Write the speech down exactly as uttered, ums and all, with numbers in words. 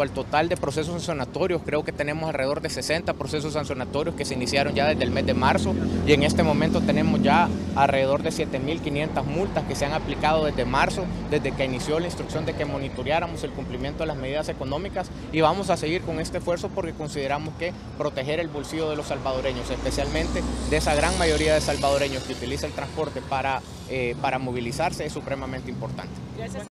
cuanto al total de procesos sancionatorios, creo que tenemos alrededor de sesenta procesos sancionatorios que se iniciaron ya desde el mes de marzo y en este momento tenemos ya alrededor de siete mil quinientas multas que se han aplicado desde marzo, desde que inició la instrucción de que monitoreáramos el cumplimiento de las medidas económicas, y vamos a seguir con este esfuerzo porque consideramos que proteger el bolsillo de los salvadoreños, especialmente de esa gran mayoría de salvadoreños que utiliza el transporte para, eh, para movilizarse, es supremamente importante.